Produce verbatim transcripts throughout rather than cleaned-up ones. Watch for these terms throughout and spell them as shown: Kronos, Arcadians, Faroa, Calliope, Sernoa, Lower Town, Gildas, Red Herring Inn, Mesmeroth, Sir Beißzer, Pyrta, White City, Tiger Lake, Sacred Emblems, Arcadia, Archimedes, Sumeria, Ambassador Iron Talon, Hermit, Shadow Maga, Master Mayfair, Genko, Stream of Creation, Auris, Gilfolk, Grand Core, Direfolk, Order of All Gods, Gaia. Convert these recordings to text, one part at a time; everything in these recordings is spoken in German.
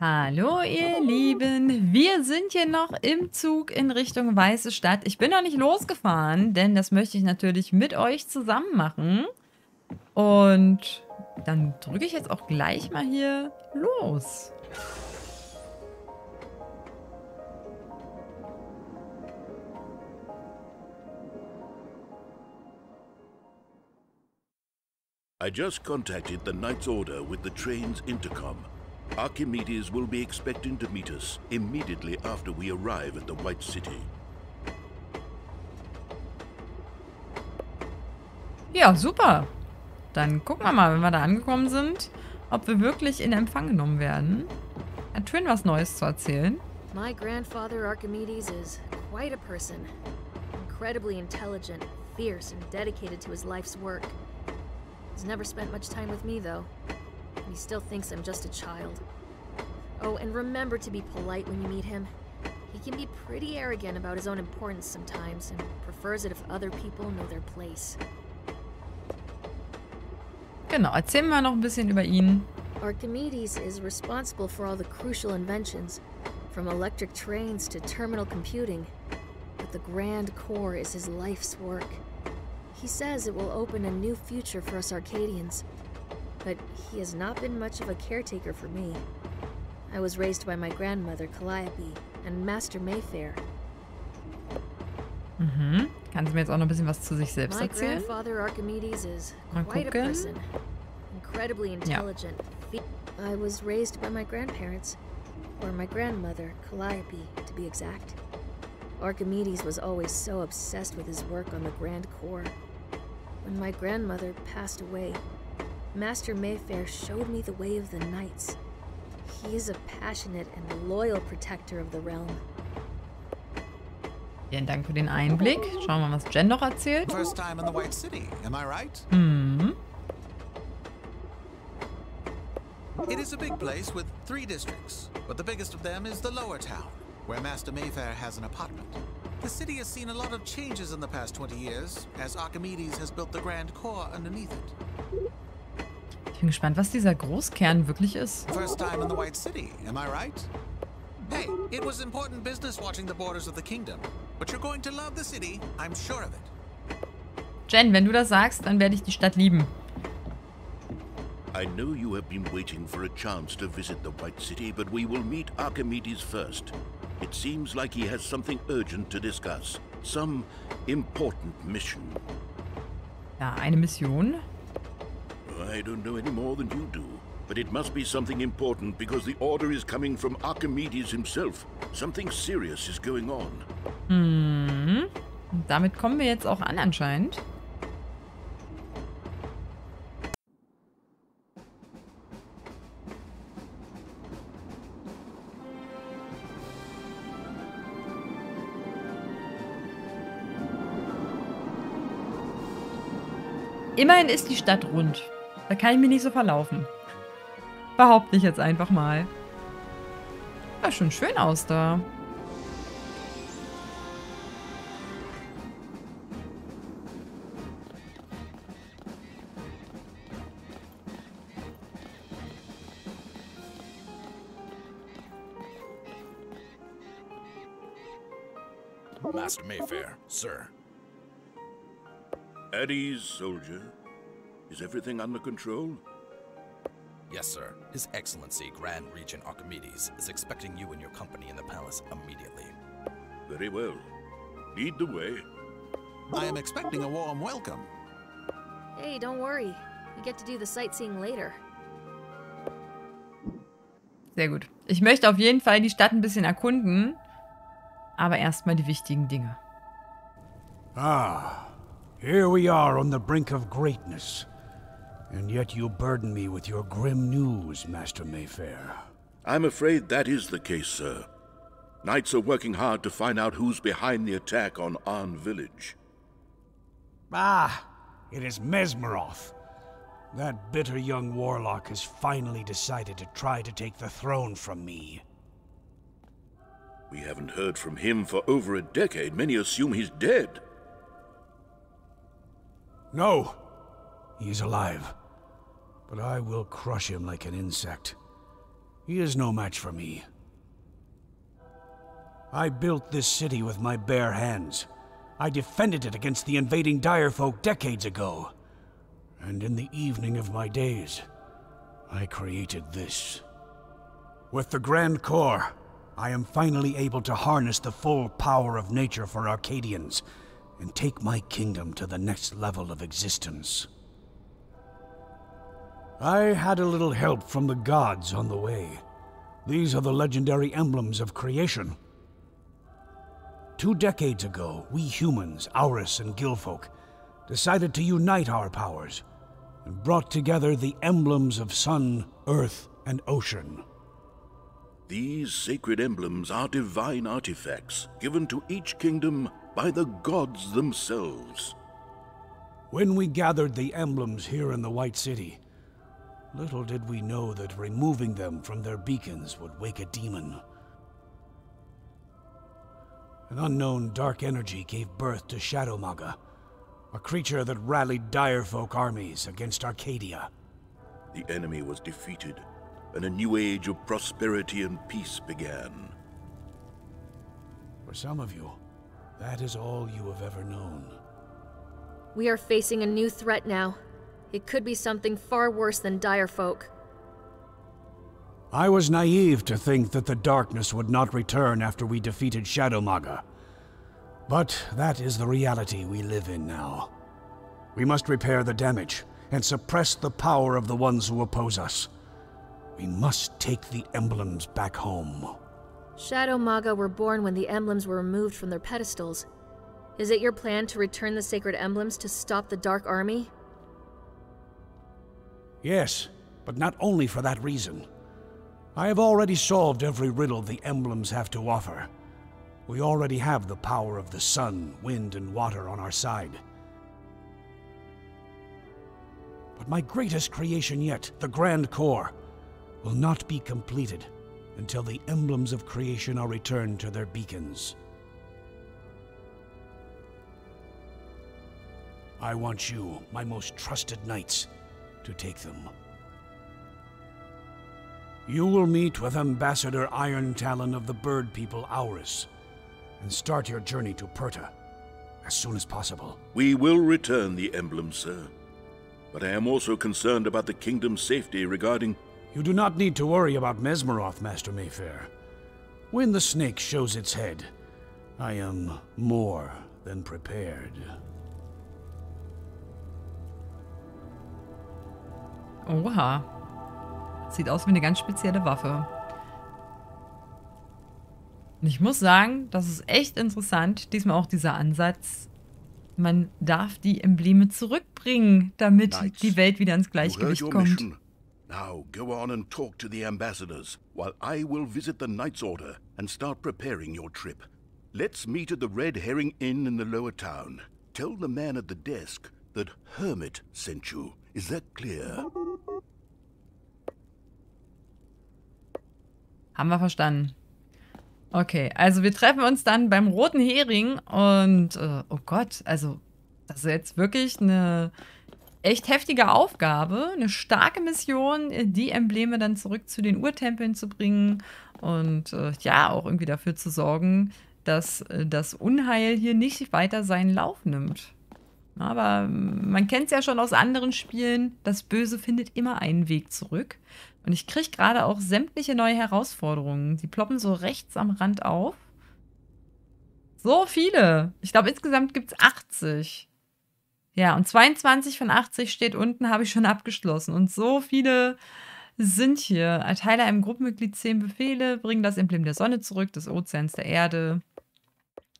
Hallo ihr Lieben, wir sind hier noch im Zug in Richtung Weiße Stadt. Ich bin noch nicht losgefahren, denn das möchte ich natürlich mit euch zusammen machen. Und dann drücke ich jetzt auch gleich mal hier los. I just contacted the Knight's Order with the train's intercom. Archimedes will be expecting to meet us immediately after we arrive at the White City. Ja, super. Dann gucken wir mal, wenn wir da angekommen sind, ob wir wirklich in Empfang genommen werden. Hat Trin was Neues zu erzählen? My grandfather Archimedes is quite a person. Incredibly intelligent, fierce and dedicated to his life's work. He's never spent much time with me though. He still thinks I'm just a child. Oh, and remember to be polite when you meet him. He can be pretty arrogant about his own importance sometimes and prefers it if other people know their place. Genau, erzählen wir noch ein bisschen über ihn. Archimedes is responsible for all the crucial inventions, from electric trains to terminal computing. But the Grand Core is his life's work. He says it will open a new future for us Arcadians. But he has not been much of a caretaker for me. I was raised by my grandmother, Calliope, and Master Mayfair. Mhm. Kannst du mir jetzt auch noch ein bisschen was zu sich selbst erzählen? My grandfather Archimedes is quite a person. Incredibly intelligent. Ja. I was raised by my grandparents, or my grandmother, Calliope, to be exact. Archimedes was always so obsessed with his work on the Grand Core. When my grandmother passed away, Master Mayfair showed me the way of the Knights. He is a passionate and loyal protector of the realm. Vielen Dank für den Einblick. Schauen wir mal, was Jen noch erzählt. First time in the White City, am I right? Mhm. It is a big place with three districts, but the biggest of them is the Lower Town, where Master Mayfair has an apartment. The city has seen a lot of changes in the past twenty years, as Archimedes has built the Grand Core underneath it. Ich bin gespannt, was dieser Großkern wirklich ist. First time in the White City, am I right? Hey, it was important business watching the borders of the kingdom, but you're going to love the city, I'm sure of it. Jen, wenn du das sagst, dann werde ich die Stadt lieben. I know you have been waiting for a chance to visit the White City, but we will meet Archimedes first. It seems like he has something urgent to discuss, some important mission. Ja, eine Mission. I don't know any more than you do, but it must be something important because the order is coming from Archimedes himself. Something serious is going on. Mhm. Und damit kommen wir jetzt auch an anscheinend. Immerhin ist die Stadt rund. Da kann ich mich nicht so verlaufen. Behaupte ich jetzt einfach mal. Ja, schon schön aus da. Master Mayfair, Sir. At ease, soldier. Is everything under control? Yes, sir. His Excellency, Grand Regent Archimedes, is expecting you and your company in the palace immediately. Very well. Lead the way. I am expecting a warm welcome. Hey, don't worry. You get to do the sightseeing later. Sehr gut. Ich möchte auf jeden Fall die Stadt ein bisschen erkunden, aber erstmal die wichtigen Dinge. Ah, here we are on the brink of greatness. And yet you burden me with your grim news, Master Mayfair. I'm afraid that is the case, sir. Knights are working hard to find out who's behind the attack on Arn Village. Ah, it is Mesmeroth. That bitter young warlock has finally decided to try to take the throne from me. We haven't heard from him for over a decade. Many assume he's dead. No. He is alive. But I will crush him like an insect. He is no match for me. I built this city with my bare hands. I defended it against the invading Direfolk decades ago. And in the evening of my days, I created this. With the Grand Core, I am finally able to harness the full power of nature for Arcadians and take my kingdom to the next level of existence. I had a little help from the gods on the way. These are the legendary emblems of creation. Two decades ago, we humans, Auris and Gilfolk, decided to unite our powers and brought together the emblems of sun, earth, and ocean. These sacred emblems are divine artifacts given to each kingdom by the gods themselves. When we gathered the emblems here in the White City, little did we know that removing them from their beacons would wake a demon. An unknown dark energy gave birth to Shadow Maga, a creature that rallied Direfolk armies against Arcadia. The enemy was defeated, and a new age of prosperity and peace began. For some of you, that is all you have ever known. We are facing a new threat now. It could be something far worse than Direfolk. I was naive to think that the darkness would not return after we defeated Shadow Maga. But that is the reality we live in now. We must repair the damage and suppress the power of the ones who oppose us. We must take the emblems back home. Shadow Maga were born when the emblems were removed from their pedestals. Is it your plan to return the sacred emblems to stop the Dark Army? Yes, but not only for that reason. I have already solved every riddle the emblems have to offer. We already have the power of the sun, wind, and water on our side. But my greatest creation yet, the Grand Core, will not be completed until the emblems of creation are returned to their beacons. I want you, my most trusted knights, to take them. You will meet with Ambassador Iron Talon of the Bird People, Auris, and start your journey to Pyrta as soon as possible. We will return the emblem, sir. But I am also concerned about the kingdom's safety regarding... You do not need to worry about Mesmeroth, Master Mayfair. When the snake shows its head, I am more than prepared. Oha. Sieht aus wie eine ganz spezielle Waffe. Und ich muss sagen, das ist echt interessant. Diesmal auch dieser Ansatz. Man darf die Embleme zurückbringen, damit Knights, die Welt wieder ins Gleichgewicht kommt. Now go on and talk to the ambassadors, while I will visit the Knights Order and start preparing your trip. Let's meet at the Red Herring Inn in the Lower Town. Tell the man at the desk that Hermit sent you. Is that clear? Haben wir verstanden. Okay, also wir treffen uns dann beim Roten Hering und, äh, oh Gott, also das ist jetzt wirklich eine echt heftige Aufgabe, eine starke Mission, die Embleme dann zurück zu den Urtempeln zu bringen und äh, ja, auch irgendwie dafür zu sorgen, dass äh, das Unheil hier nicht weiter seinen Lauf nimmt. Aber man kennt es ja schon aus anderen Spielen, das Böse findet immer einen Weg zurück. Und ich kriege gerade auch sämtliche neue Herausforderungen. Die ploppen so rechts am Rand auf. So viele. Ich glaube, insgesamt gibt es achtzig. Ja, und zweiundzwanzig von achtzig steht unten, habe ich schon abgeschlossen. Und so viele sind hier. Erteile einem Gruppenmitglied zehn Befehle, bring das Emblem der Sonne zurück, des Ozeans, der Erde.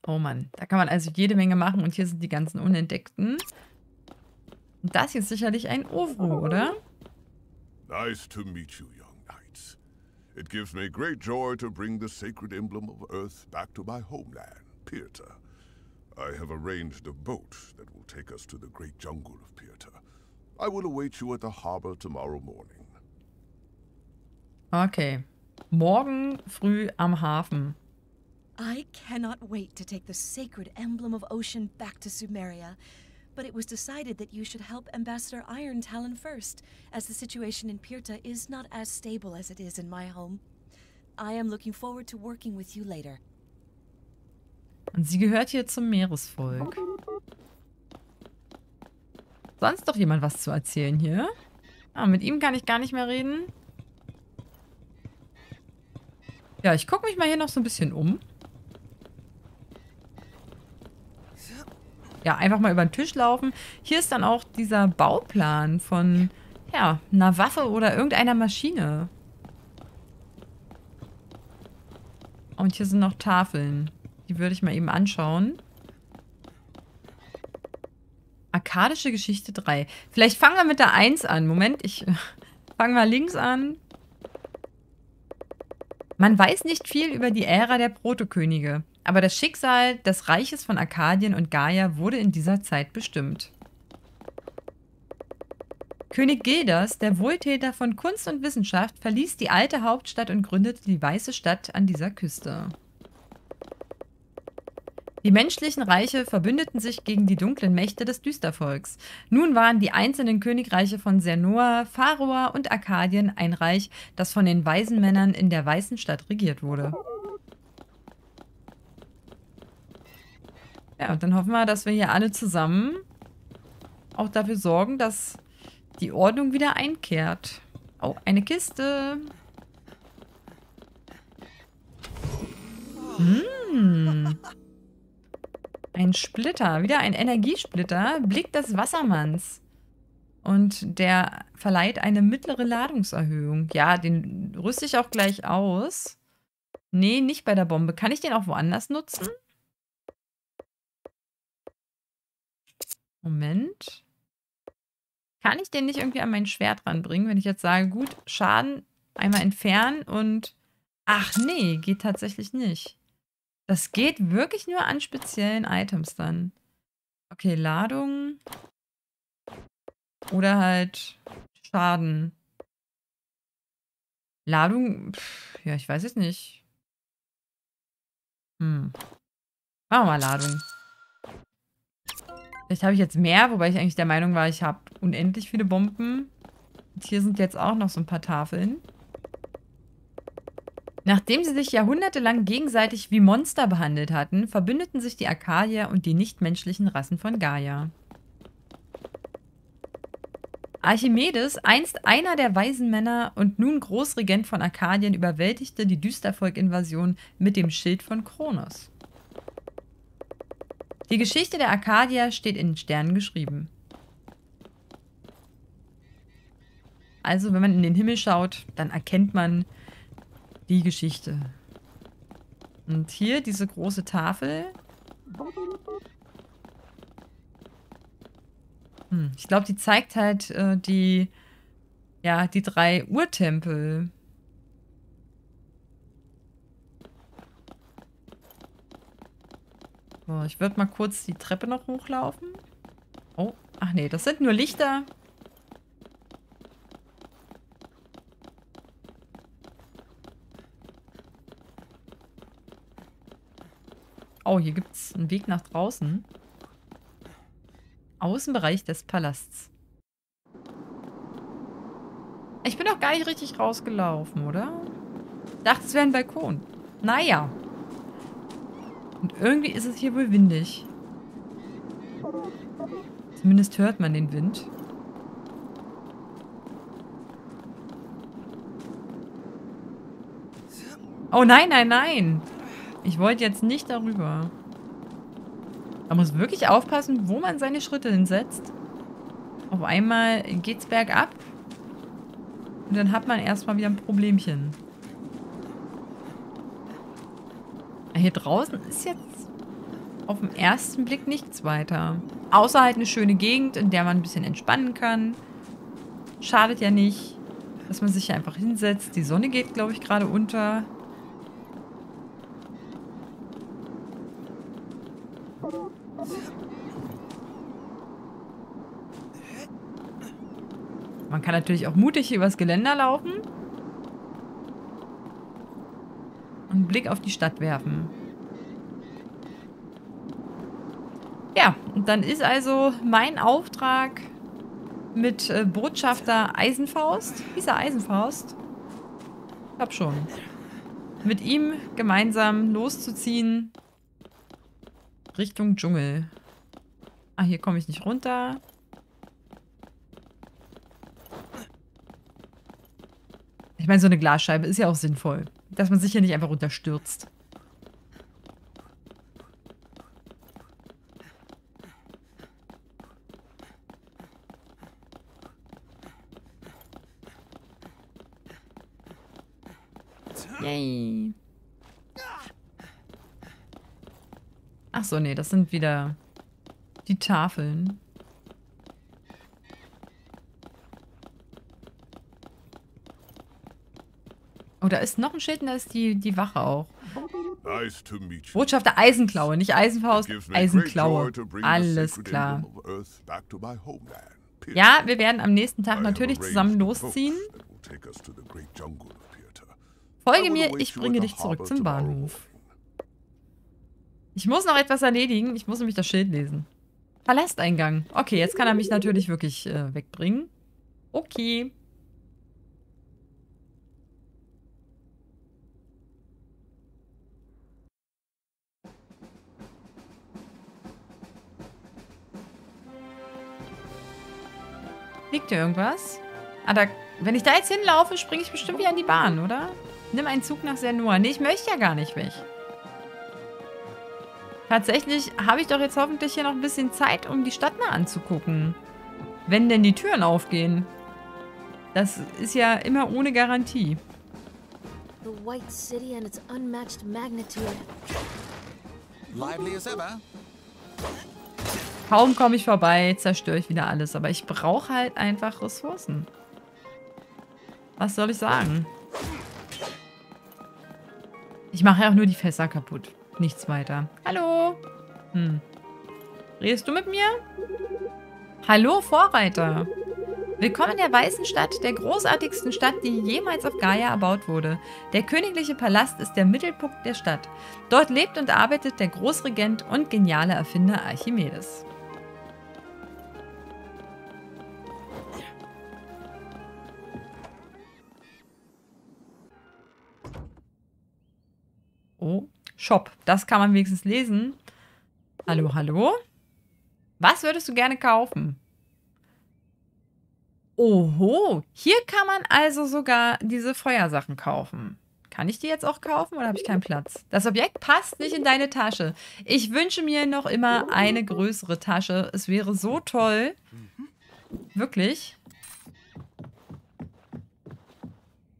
Oh Mann, da kann man also jede Menge machen. Und hier sind die ganzen Unentdeckten. Und das hier ist sicherlich ein Ovro, oder? Nice to meet you, young knights. It gives me great joy to bring the sacred emblem of Earth back to my homeland, Pyrta. I have arranged a boat that will take us to the great jungle of Pyrta. I will await you at the harbor tomorrow morning. Okay. Morgen früh am Hafen. I cannot wait to take the sacred emblem of ocean back to Sumeria. but it was decided that you should help Ambassador Iron Talon first, as the situation in Pyrta is not as stable as it is in my home. I am looking forward to working with you later. Und sie gehört hier zum Meeresvolk. Sonst doch jemand was zu erzählen hier? Ah, mit ihm kann ich gar nicht mehr reden. Ja, ich gucke mich mal hier noch so ein bisschen um. Ja, einfach mal über den Tisch laufen. Hier ist dann auch dieser Bauplan von, ja, einer Waffe oder irgendeiner Maschine. Und hier sind noch Tafeln. Die würde ich mal eben anschauen. Arkadische Geschichte drei. Vielleicht fangen wir mit der eins an. Moment, ich fange mal links an. Man weiß nicht viel über die Ära der Protokönige, aber das Schicksal des Reiches von Arkadien und Gaia wurde in dieser Zeit bestimmt. König Gildas, der Wohltäter von Kunst und Wissenschaft, verließ die alte Hauptstadt und gründete die Weiße Stadt an dieser Küste. Die menschlichen Reiche verbündeten sich gegen die dunklen Mächte des Düstervolks. Nun waren die einzelnen Königreiche von Sernoa, Faroa und Arkadien ein Reich, das von den weisen Männern in der Weißen Stadt regiert wurde. Ja, und dann hoffen wir, dass wir hier alle zusammen auch dafür sorgen, dass die Ordnung wieder einkehrt. Oh, eine Kiste. Hm. Ein Splitter, wieder ein Energiesplitter, Blick des Wassermanns. Und der verleiht eine mittlere Ladungserhöhung. Ja, den rüste ich auch gleich aus. Nee, nicht bei der Bombe. Kann ich den auch woanders nutzen? Moment. Kann ich den nicht irgendwie an mein Schwert ranbringen, wenn ich jetzt sage, gut, Schaden einmal entfernen und... Ach nee, geht tatsächlich nicht. Das geht wirklich nur an speziellen Items dann. Okay, Ladung. Oder halt Schaden. Ladung, pff, ja, ich weiß es nicht. Hm. Machen wir mal Ladung. Vielleicht habe ich jetzt mehr, wobei ich eigentlich der Meinung war, ich habe unendlich viele Bomben. Und hier sind jetzt auch noch so ein paar Tafeln. Nachdem sie sich jahrhundertelang gegenseitig wie Monster behandelt hatten, verbündeten sich die Arkadier und die nichtmenschlichen Rassen von Gaia. Archimedes, einst einer der weisen Männer und nun Großregent von Arkadien, überwältigte die Düstervolk-Invasion mit dem Schild von Kronos. Die Geschichte der Arkadier steht in den Sternen geschrieben. Also, wenn man in den Himmel schaut, dann erkennt man die Geschichte. Und hier diese große Tafel. Hm, ich glaube, die zeigt halt äh, die, ja, die drei Urtempel. So, ich würde mal kurz die Treppe noch hochlaufen. Oh, ach nee, das sind nur Lichter. Oh, hier gibt es einen Weg nach draußen. Außenbereich des Palasts. Ich bin doch gar nicht richtig rausgelaufen, oder? Ich dachte, es wäre ein Balkon. Naja. Und irgendwie ist es hier wohl windig. Zumindest hört man den Wind. Oh nein, nein, nein! Ich wollte jetzt nicht darüber. Man muss wirklich aufpassen, wo man seine Schritte hinsetzt. Auf einmal geht's bergab. Und dann hat man erstmal wieder ein Problemchen. Hier draußen ist jetzt auf den ersten Blick nichts weiter. Außer halt eine schöne Gegend, in der man ein bisschen entspannen kann. Schadet ja nicht, dass man sich hier einfach hinsetzt. Die Sonne geht, glaube ich, gerade unter. Man kann natürlich auch mutig übers Geländer laufen und einen Blick auf die Stadt werfen. Ja, Dann ist also mein Auftrag mit äh, Botschafter Eisenfaust. Hieß er Eisenfaust? Ich hab schon. Mit ihm gemeinsam loszuziehen Richtung Dschungel. Ah, hier komme ich nicht runter. Ich meine, so eine Glasscheibe ist ja auch sinnvoll. Dass man sich hier nicht einfach runterstürzt. Yay. Ach so, nee, das sind wieder die Tafeln. Oh, da ist noch ein Schild und da ist die, die Wache auch. Botschafter Eisenklaue, nicht Eisenfaust, Eisenklaue. Alles klar. Ja, wir werden am nächsten Tag natürlich zusammen losziehen. Folge mir, ich bringe dich zurück zum Bahnhof. Ich muss noch etwas erledigen. Ich muss nämlich das Schild lesen. Palasteingang. Okay, jetzt kann er mich natürlich wirklich äh, wegbringen. Okay. Liegt hier irgendwas? Ah, da, wenn ich da jetzt hinlaufe, springe ich bestimmt wieder in die Bahn, oder? Nimm einen Zug nach Sernoa. Nee, ich möchte ja gar nicht weg. Tatsächlich habe ich doch jetzt hoffentlich hier noch ein bisschen Zeit, um die Stadt mal anzugucken. Wenn denn die Türen aufgehen. Das ist ja immer ohne Garantie. The White City and its unmatched magnitude. Lively as ever. Kaum komme ich vorbei, zerstöre ich wieder alles. Aber ich brauche halt einfach Ressourcen. Was soll ich sagen? Ich mache ja auch nur die Fässer kaputt. Nichts weiter. Hallo? Hm. Redest du mit mir? Hallo, Vorreiter. Willkommen in der Weißen Stadt, der großartigsten Stadt, die jemals auf Gaia erbaut wurde. Der königliche Palast ist der Mittelpunkt der Stadt. Dort lebt und arbeitet der Großregent und geniale Erfinder Archimedes. Oh. Shop. Das kann man wenigstens lesen. Hallo, hallo. Was würdest du gerne kaufen? Oho, hier kann man also sogar diese Feuersachen kaufen. Kann ich die jetzt auch kaufen oder habe ich keinen Platz? Das Objekt passt nicht in deine Tasche. Ich wünsche mir noch immer eine größere Tasche. Es wäre so toll. Wirklich.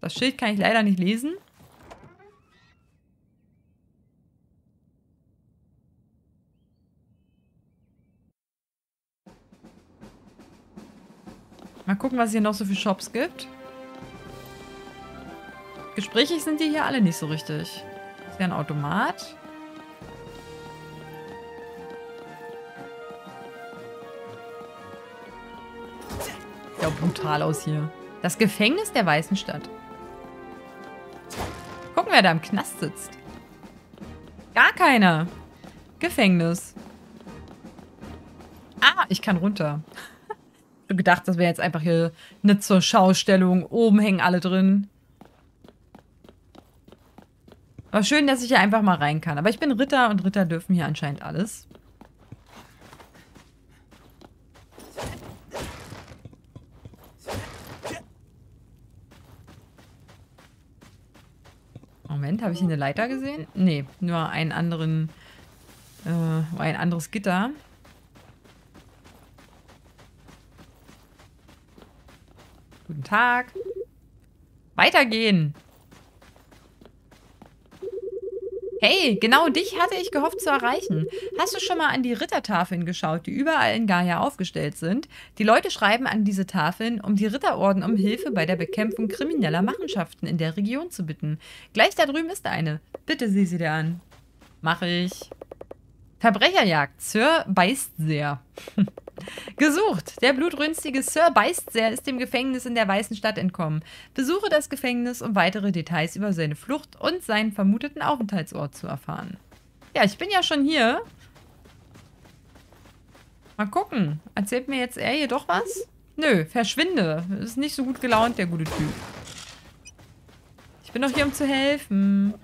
Das Schild kann ich leider nicht lesen. Mal gucken, was hier noch so für Shops gibt. Gesprächig sind die hier alle nicht so richtig. Ist ja ein Automat. Sieht ja brutal aus hier. Das Gefängnis der Weißen Stadt. Gucken, wer da im Knast sitzt. Gar keiner. Gefängnis. Ah, ich kann runter. Gedacht, das wäre jetzt einfach hier eine zur Schaustellung. Oben hängen alle drin. War schön, dass ich hier einfach mal rein kann. Aber ich bin Ritter und Ritter dürfen hier anscheinend alles. Moment, habe ich hier eine Leiter gesehen? Nee, nur einen anderen, äh, ein anderes Gitter. Guten Tag. Weitergehen. Hey, genau dich hatte ich gehofft zu erreichen. Hast du schon mal an die Rittertafeln geschaut, die überall in Gaia aufgestellt sind? Die Leute schreiben an diese Tafeln, um die Ritterorden um Hilfe bei der Bekämpfung krimineller Machenschaften in der Region zu bitten. Gleich da drüben ist eine. Bitte sieh sie dir an. Mach ich. Verbrecherjagd. Sir Beißzer. Gesucht! Der blutrünstige Sir Beißzer ist dem Gefängnis in der Weißen Stadt entkommen. Besuche das Gefängnis, um weitere Details über seine Flucht und seinen vermuteten Aufenthaltsort zu erfahren. Ja, ich bin ja schon hier. Mal gucken. Erzählt mir jetzt er hier doch was? Nö, verschwinde. Ist nicht so gut gelaunt, der gute Typ. Ich bin doch hier, um zu helfen.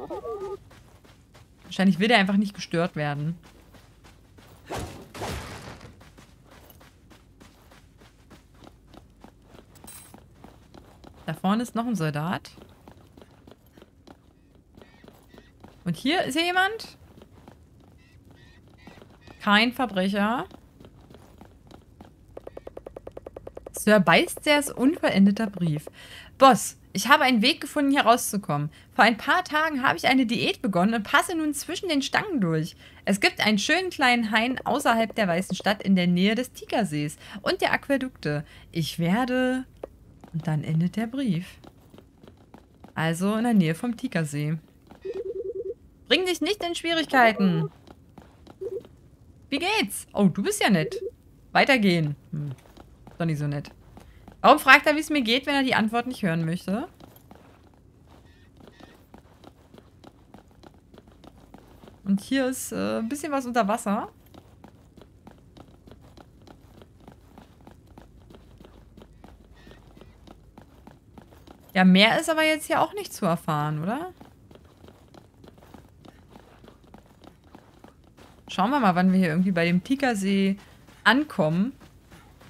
Wahrscheinlich will der einfach nicht gestört werden. Da vorne ist noch ein Soldat. Und hier ist hier jemand? Kein Verbrecher. Sir Beißzers unvollendeter Brief. Boss, ich habe einen Weg gefunden, hier rauszukommen. Vor ein paar Tagen habe ich eine Diät begonnen und passe nun zwischen den Stangen durch. Es gibt einen schönen kleinen Hain außerhalb der Weißen Stadt in der Nähe des Tigersees und der Aquädukte. Ich werde... Und dann endet der Brief. Also in der Nähe vom Tigersee. Bring dich nicht in Schwierigkeiten. Wie geht's? Oh, du bist ja nett. Weitergehen. Hm. Ist doch nicht so nett. Warum fragt er, wie es mir geht, wenn er die Antwort nicht hören möchte? Und hier ist äh, ein bisschen was unter Wasser. Ja, mehr ist aber jetzt hier auch nicht zu erfahren, oder? Schauen wir mal, wann wir hier irgendwie bei dem Tigersee ankommen.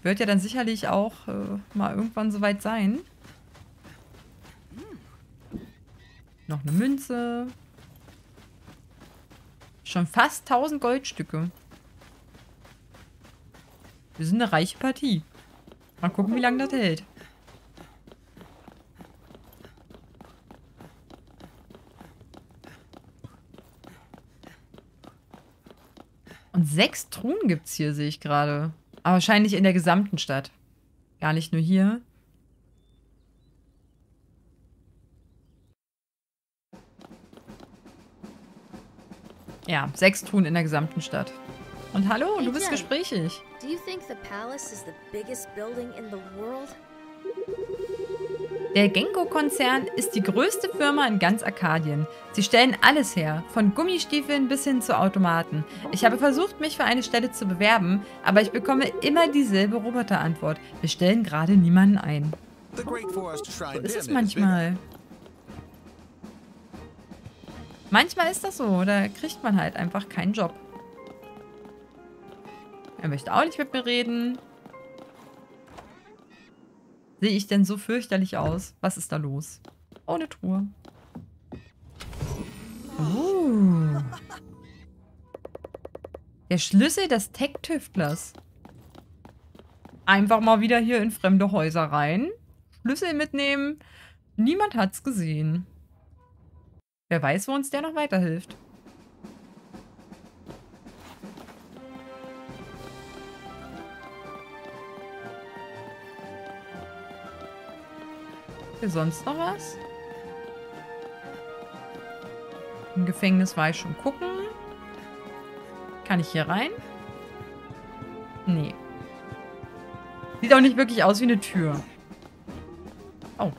Wird ja dann sicherlich auch äh, mal irgendwann soweit sein. Noch eine Münze. Schon fast tausend Goldstücke. Wir sind eine reiche Partie. Mal gucken, wie lange das hält. Und sechs Truhen gibt es hier, sehe ich gerade. Aber wahrscheinlich in der gesamten Stadt. Gar nicht nur hier. Ja, sechs Truhen in der gesamten Stadt. Und hallo, du bist gesprächig. Do you think the palace is the biggest building in the world? Der Genko-Konzern ist die größte Firma in ganz Arkadien. Sie stellen alles her, von Gummistiefeln bis hin zu Automaten. Ich habe versucht, mich für eine Stelle zu bewerben, aber ich bekomme immer dieselbe Roboterantwort. Wir stellen gerade niemanden ein. So ist es manchmal. Manchmal ist das so, da kriegt man halt einfach keinen Job. Er möchte auch nicht mit mir reden. Sehe ich denn so fürchterlich aus? Was ist da los? Oh, eine Truhe. Oh. Der Schlüssel des Tech-Tüftlers. Einfach mal wieder hier in fremde Häuser rein. Schlüssel mitnehmen. Niemand hat's gesehen. Wer weiß, wo uns der noch weiterhilft. Sonst noch was? Im Gefängnis war ich schon gucken. Kann ich hier rein? Nee. Sieht auch nicht wirklich aus wie eine Tür. Oh.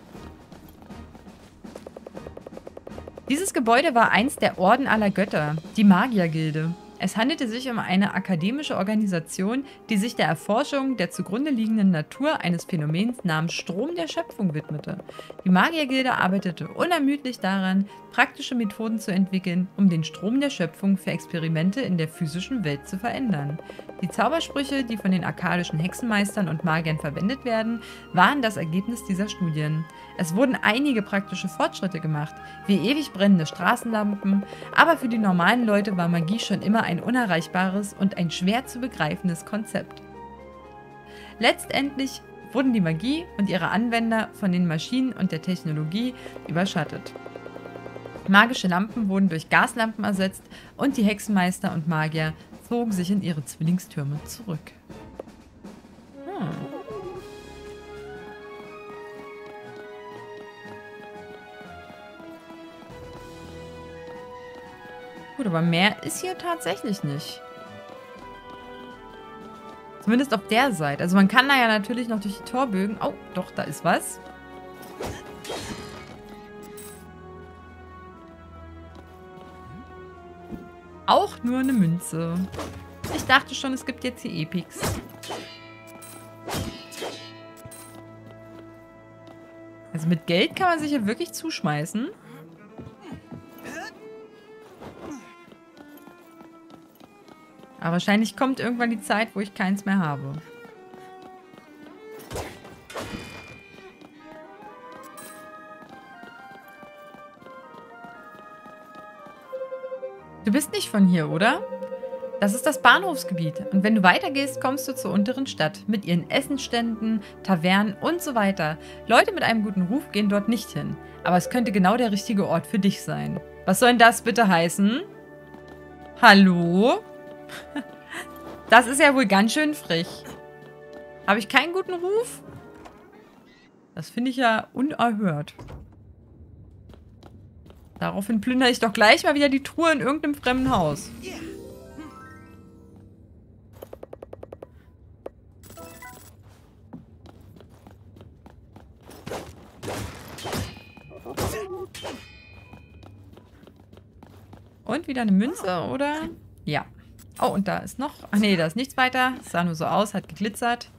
Dieses Gebäude war einst der Orden aller Götter, die Magiergilde. Es handelte sich um eine akademische Organisation, die sich der Erforschung der zugrunde liegenden Natur eines Phänomens namens Strom der Schöpfung widmete. Die Magiergilde arbeitete unermüdlich daran, praktische Methoden zu entwickeln, um den Strom der Schöpfung für Experimente in der physischen Welt zu verändern. Die Zaubersprüche, die von den arkadischen Hexenmeistern und Magiern verwendet werden, waren das Ergebnis dieser Studien. Es wurden einige praktische Fortschritte gemacht, wie ewig brennende Straßenlampen, aber für die normalen Leute war Magie schon immer ein unerreichbares und ein schwer zu begreifendes Konzept. Letztendlich wurden die Magie und ihre Anwender von den Maschinen und der Technologie überschattet. Magische Lampen wurden durch Gaslampen ersetzt und die Hexenmeister und Magier zogen sich in ihre Zwillingstürme zurück. Hm. Gut, aber mehr ist hier tatsächlich nicht. Zumindest auf der Seite. Also man kann da ja natürlich noch durch die Torbögen... Oh, doch, da ist was. Auch nur eine Münze. Ich dachte schon, es gibt jetzt die Epics. Also mit Geld kann man sich ja wirklich zuschmeißen. Aber wahrscheinlich kommt irgendwann die Zeit, wo ich keins mehr habe. Du bist nicht von hier, oder? Das ist das Bahnhofsgebiet. Und wenn du weitergehst, kommst du zur unteren Stadt. Mit ihren Essenständen, Tavernen und so weiter. Leute mit einem guten Ruf gehen dort nicht hin. Aber es könnte genau der richtige Ort für dich sein. Was soll denn das bitte heißen? Hallo? Das ist ja wohl ganz schön frech. Habe ich keinen guten Ruf? Das finde ich ja unerhört. Daraufhin plündere ich doch gleich mal wieder die Truhe in irgendeinem fremden Haus. Und wieder eine Münze, oder? Ja. Oh, und da ist noch... Ach nee, da ist nichts weiter. Es sah nur so aus, hat geglitzert.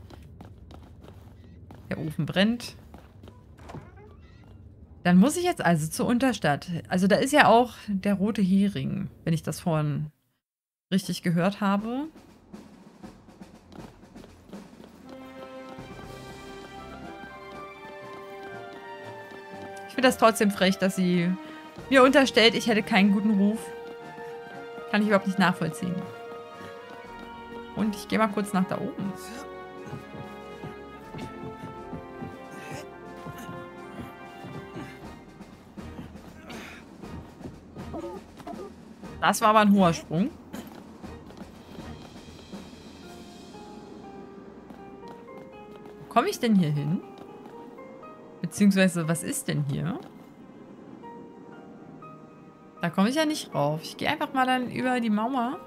Der Ofen brennt. Dann muss ich jetzt also zur Unterstadt. Also da ist ja auch der rote Hering, wenn ich das vorhin richtig gehört habe. Ich finde das trotzdem frech, dass sie mir unterstellt, ich hätte keinen guten Ruf. Kann ich überhaupt nicht nachvollziehen. Und ich gehe mal kurz nach da oben. Das war aber ein hoher Sprung. Wo komme ich denn hier hin? Beziehungsweise, was ist denn hier? Da komme ich ja nicht rauf. Ich gehe einfach mal dann über die Mauer.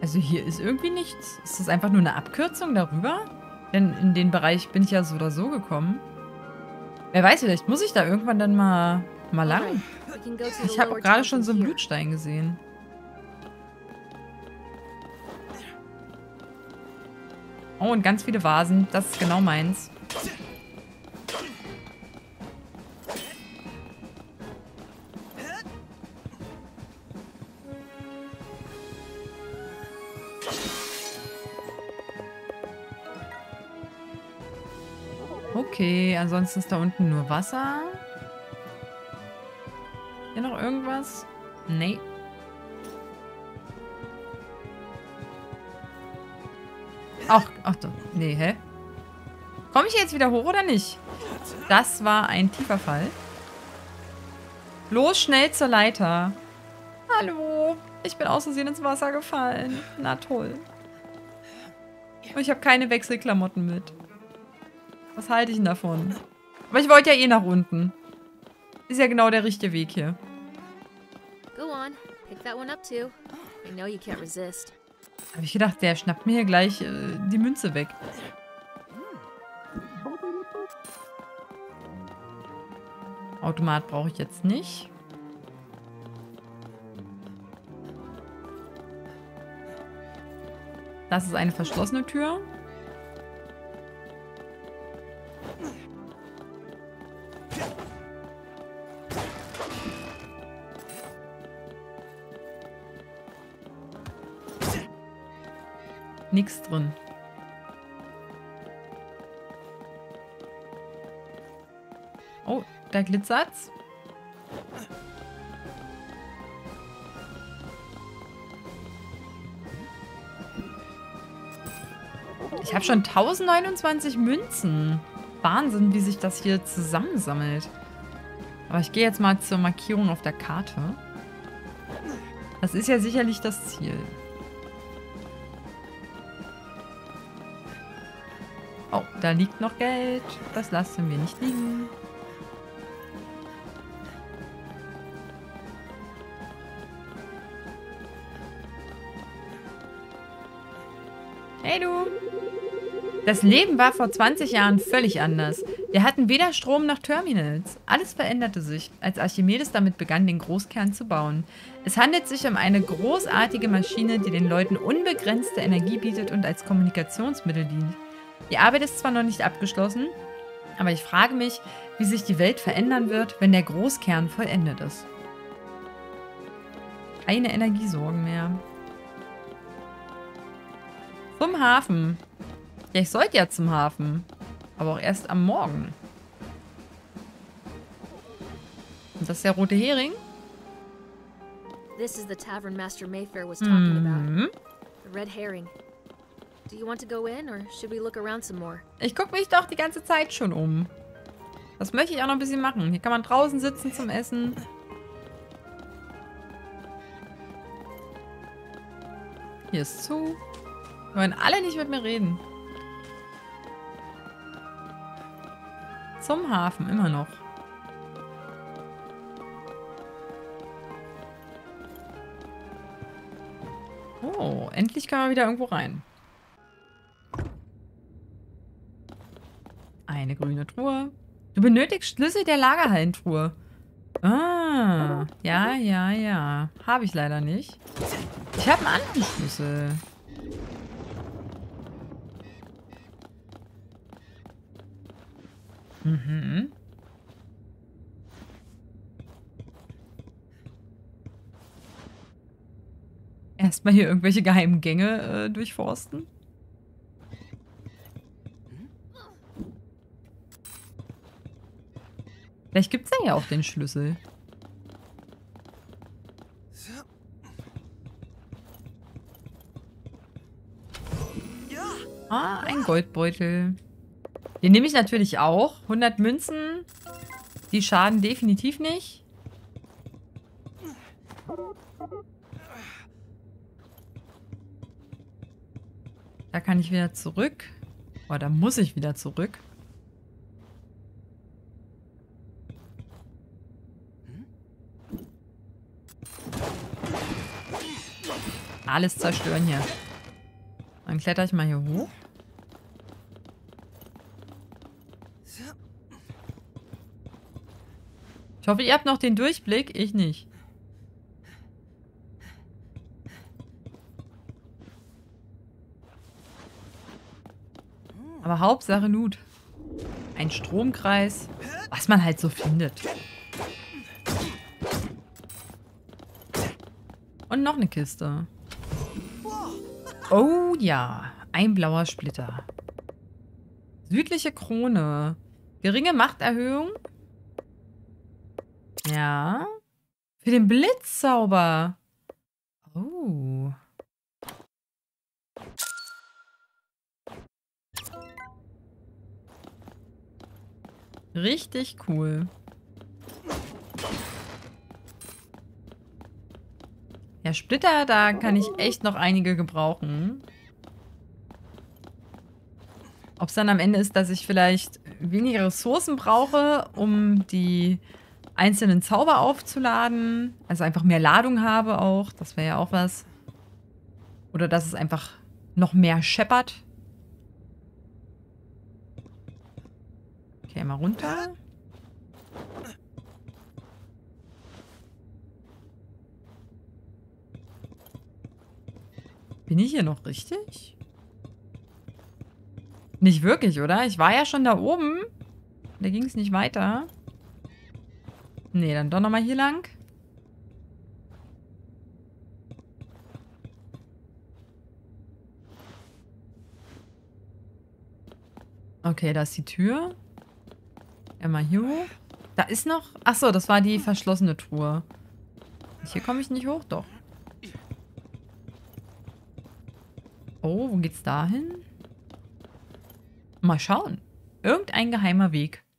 Also hier ist irgendwie nichts. Ist das einfach nur eine Abkürzung darüber? Denn in den Bereich bin ich ja so oder so gekommen. Wer weiß, vielleicht muss ich da irgendwann dann mal, mal lang. Ich habe gerade schon so einen Blutstein gesehen. Oh, und ganz viele Vasen. Das ist genau meins. Okay, ansonsten ist da unten nur Wasser. Hier noch irgendwas? Nee. Ach, ach doch. Nee, hä? Komme ich jetzt wieder hoch oder nicht? Das war ein tiefer Fall. Los, schnell zur Leiter. Hallo. Ich bin aus Versehen ins Wasser gefallen. Na toll. Und ich habe keine Wechselklamotten mit. Was halte ich denn davon? Aber ich wollte ja eh nach unten. Ist ja genau der richtige Weg hier. Habe ich gedacht, der schnappt mir hier gleich äh, die Münze weg. Automat brauche ich jetzt nicht. Das ist eine verschlossene Tür. Nichts drin. Oh, da glitzert's. Ich habe schon tausendneunundzwanzig Münzen. Wahnsinn, wie sich das hier zusammensammelt. Aber ich gehe jetzt mal zur Markierung auf der Karte. Das ist ja sicherlich das Ziel. Oh, da liegt noch Geld. Das lassen wir nicht liegen. Hey du! Das Leben war vor zwanzig Jahren völlig anders. Wir hatten weder Strom noch Terminals. Alles veränderte sich, als Archimedes damit begann, den Großkern zu bauen. Es handelt sich um eine großartige Maschine, die den Leuten unbegrenzte Energie bietet und als Kommunikationsmittel dient. Die Arbeit ist zwar noch nicht abgeschlossen, aber ich frage mich, wie sich die Welt verändern wird, wenn der Großkern vollendet ist. Keine Energiesorgen mehr. Zum Hafen. Ja, ich sollte ja zum Hafen. Aber auch erst am Morgen. Und das ist der rote Hering. This is the tavern Master Mayfair was talking about. The Red Herring. Do you want to go in or should we look around some more? Ich gucke mich doch die ganze Zeit schon um. Das möchte ich auch noch ein bisschen machen. Hier kann man draußen sitzen zum Essen. Hier ist zu. Wir wollen alle nicht mit mir reden. Zum Hafen, immer noch. Oh, endlich kann man wieder irgendwo rein. Eine grüne Truhe. Du benötigst Schlüssel der Lagerhallentruhe. Ah, ja, ja, ja. Habe ich leider nicht. Ich habe einen anderen Schlüssel. Mhm. Erstmal hier irgendwelche geheimen Gänge äh, durchforsten. Vielleicht gibt es ja auch den Schlüssel. Ah, ein Goldbeutel. Den nehme ich natürlich auch. hundert Münzen. Die schaden definitiv nicht. Da kann ich wieder zurück. Oh, da muss ich wieder zurück. Alles zerstören hier. Dann kletter ich mal hier hoch. Ich hoffe, ihr habt noch den Durchblick. Ich nicht. Aber Hauptsache Loot. Ein Stromkreis. Was man halt so findet. Und noch eine Kiste. Oh ja. Ein blauer Splitter. Südliche Krone. Geringe Machterhöhung. Ja. Für den Blitzzauber. Oh. Richtig cool. Ja, Splitter, da kann ich echt noch einige gebrauchen. Ob es dann am Ende ist, dass ich vielleicht weniger Ressourcen brauche, um die einzelnen Zauber aufzuladen. Also einfach mehr Ladung habe auch. Das wäre ja auch was. Oder dass es einfach noch mehr scheppert. Okay, mal runter. Bin ich hier noch richtig? Nicht wirklich, oder? Ich war ja schon da oben. Da ging es nicht weiter. Nee, dann doch nochmal hier lang. Okay, da ist die Tür. Einmal hier hoch. Da ist noch... Achso, das war die verschlossene Truhe. Hier komme ich nicht hoch, doch. Oh, wo geht's da hin? Mal schauen. Irgendein geheimer Weg.